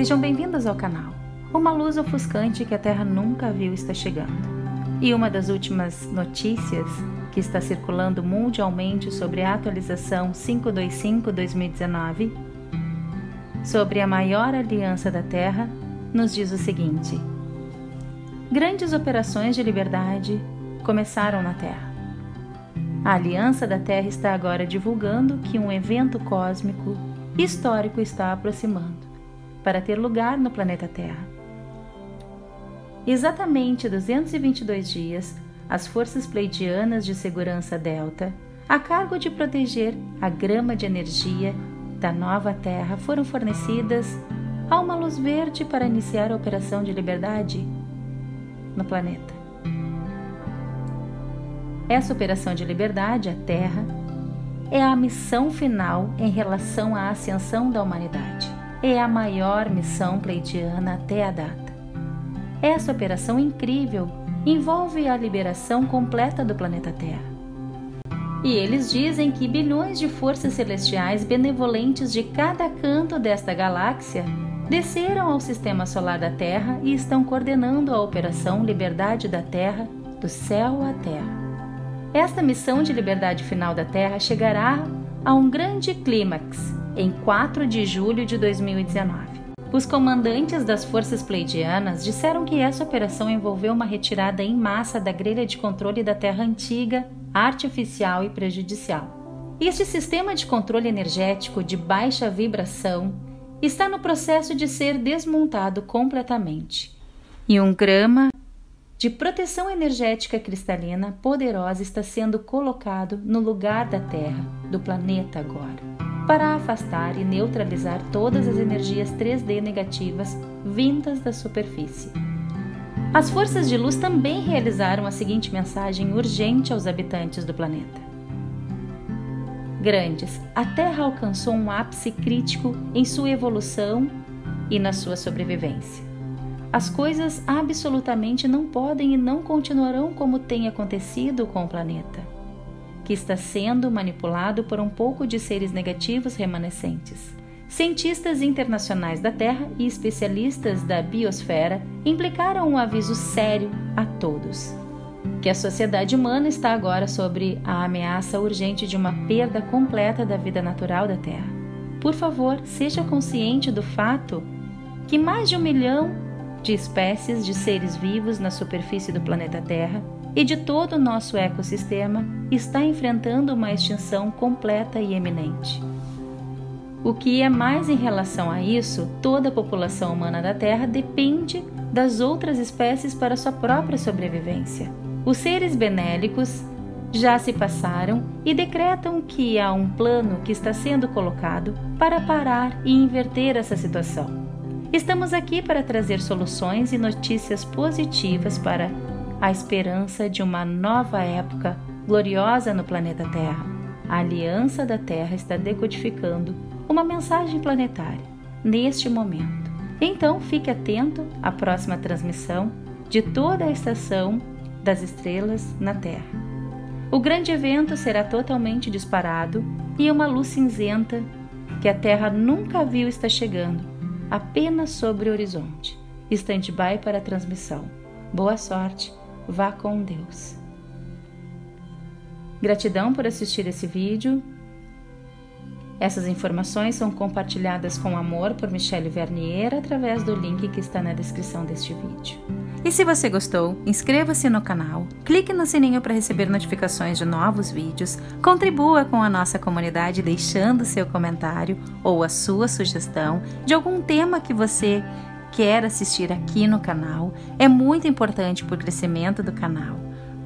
Sejam bem-vindos ao canal. Uma luz ofuscante que a Terra nunca viu está chegando. E uma das últimas notícias que está circulando mundialmente sobre a atualização 525-2019, sobre a maior aliança da Terra, nos diz o seguinte: grandes operações de liberdade começaram na Terra. A Aliança da Terra está agora divulgando que um evento cósmico histórico está aproximando para ter lugar no planeta Terra. Exatamente 222 dias, as forças pleiadianas de segurança Delta, a cargo de proteger a grama de energia da nova Terra, foram fornecidas a uma luz verde para iniciar a operação de liberdade no planeta. Essa operação de liberdade, a Terra, é a missão final em relação à ascensão da humanidade. É a maior missão pleiadiana até a data. Essa operação incrível envolve a liberação completa do planeta Terra. E eles dizem que bilhões de forças celestiais benevolentes de cada canto desta galáxia desceram ao sistema solar da Terra e estão coordenando a operação Liberdade da Terra, do céu à Terra. Esta missão de liberdade final da Terra chegará a um grande clímax em 4 de julho de 2019. Os comandantes das forças pleiadianas disseram que essa operação envolveu uma retirada em massa da grelha de controle da Terra antiga, artificial e prejudicial. Este sistema de controle energético de baixa vibração está no processo de ser desmontado completamente. E um grama de proteção energética cristalina poderosa está sendo colocado no lugar da Terra, do planeta agora, para afastar e neutralizar todas as energias 3D negativas vindas da superfície. As forças de luz também realizaram a seguinte mensagem urgente aos habitantes do planeta: grandes, a Terra alcançou um ápice crítico em sua evolução e na sua sobrevivência. As coisas absolutamente não podem e não continuarão como tem acontecido com o planeta, que está sendo manipulado por um pouco de seres negativos remanescentes. Cientistas internacionais da Terra e especialistas da biosfera implicaram um aviso sério a todos, que a sociedade humana está agora sob a ameaça urgente de uma perda completa da vida natural da Terra. Por favor, seja consciente do fato que mais de 1 milhão de espécies de seres vivos na superfície do planeta Terra e de todo o nosso ecossistema está enfrentando uma extinção completa e iminente. O que é mais em relação a isso, toda a população humana da Terra depende das outras espécies para sua própria sobrevivência. Os seres benélicos já se passaram e decretam que há um plano que está sendo colocado para parar e inverter essa situação. Estamos aqui para trazer soluções e notícias positivas para a esperança de uma nova época gloriosa no planeta Terra. A Aliança da Terra está decodificando uma mensagem planetária neste momento. Então, fique atento à próxima transmissão de toda a Estação das Estrelas na Terra. O grande evento será totalmente disparado e uma luz cinzenta que a Terra nunca viu está chegando apenas sobre o horizonte. Stand-by para a transmissão. Boa sorte, vá com Deus. Gratidão por assistir esse vídeo. Essas informações são compartilhadas com amor por Michelle Vernier através do link que está na descrição deste vídeo. E se você gostou, inscreva-se no canal, clique no sininho para receber notificações de novos vídeos, contribua com a nossa comunidade deixando seu comentário ou a sua sugestão de algum tema que você quer assistir aqui no canal. É muito importante para o crescimento do canal.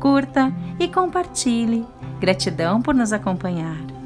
Curta e compartilhe. Gratidão por nos acompanhar.